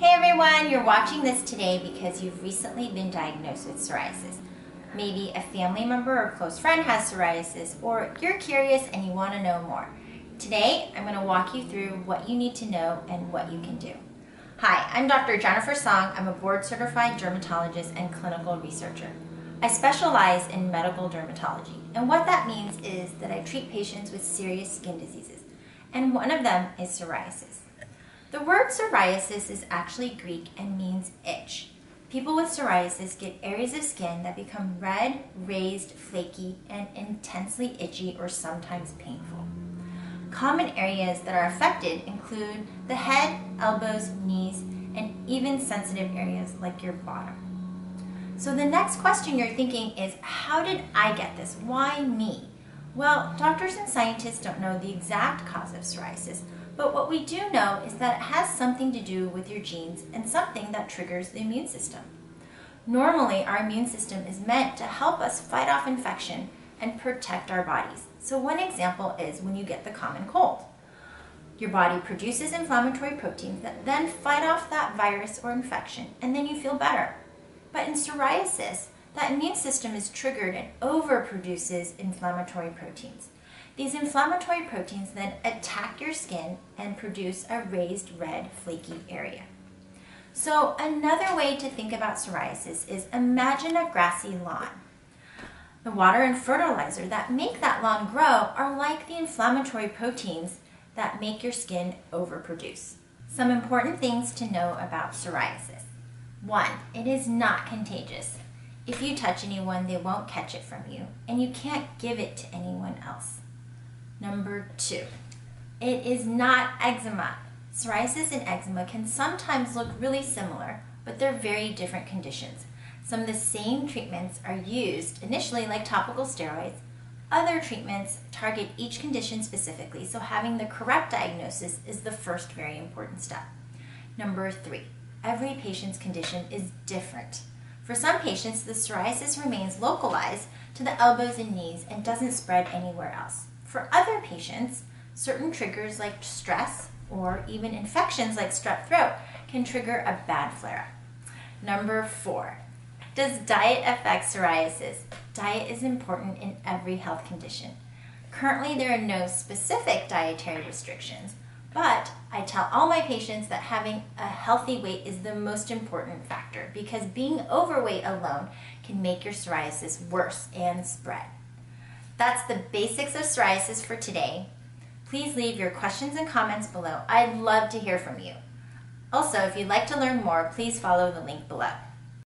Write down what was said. Hey everyone, you're watching this today because you've recently been diagnosed with psoriasis. Maybe a family member or close friend has psoriasis, or you're curious and you want to know more. Today, I'm going to walk you through what you need to know and what you can do. Hi, I'm Dr. Jennifer Soung. I'm a board-certified dermatologist and clinical researcher. I specialize in medical dermatology, and what that means is that I treat patients with serious skin diseases, and one of them is psoriasis. The word psoriasis is actually Greek and means itch. People with psoriasis get areas of skin that become red, raised, flaky, and intensely itchy or sometimes painful. Common areas that are affected include the head, elbows, knees, and even sensitive areas like your bottom. So the next question you're thinking is, how did I get this? Why me? Well, doctors and scientists don't know the exact cause of psoriasis, but what we do know is that it has something to do with your genes and something that triggers the immune system. Normally, our immune system is meant to help us fight off infection and protect our bodies. So one example is when you get the common cold. Your body produces inflammatory proteins that then fight off that virus or infection, and then you feel better. But in psoriasis, that immune system is triggered and overproduces inflammatory proteins. These inflammatory proteins then attack your skin and produce a raised, red, flaky area. So another way to think about psoriasis is imagine a grassy lawn. The water and fertilizer that make that lawn grow are like the inflammatory proteins that make your skin overproduce. Some important things to know about psoriasis. 1. It is not contagious. If you touch anyone, they won't catch it from you, and you can't give it to anyone else. Number 2, it is not eczema. Psoriasis and eczema can sometimes look really similar, but they're very different conditions. Some of the same treatments are used initially, like topical steroids. Other treatments target each condition specifically, so having the correct diagnosis is the first very important step. Number 3, every patient's condition is different. For some patients, the psoriasis remains localized to the elbows and knees and doesn't spread anywhere else. For other patients, certain triggers like stress or even infections like strep throat can trigger a bad flare-up. Number 4, does diet affect psoriasis? Diet is important in every health condition. Currently, there are no specific dietary restrictions, but I tell all my patients that having a healthy weight is the most important factor because being overweight alone can make your psoriasis worse and spread. That's the basics of psoriasis for today. Please leave your questions and comments below. I'd love to hear from you. Also, if you'd like to learn more, please follow the link below.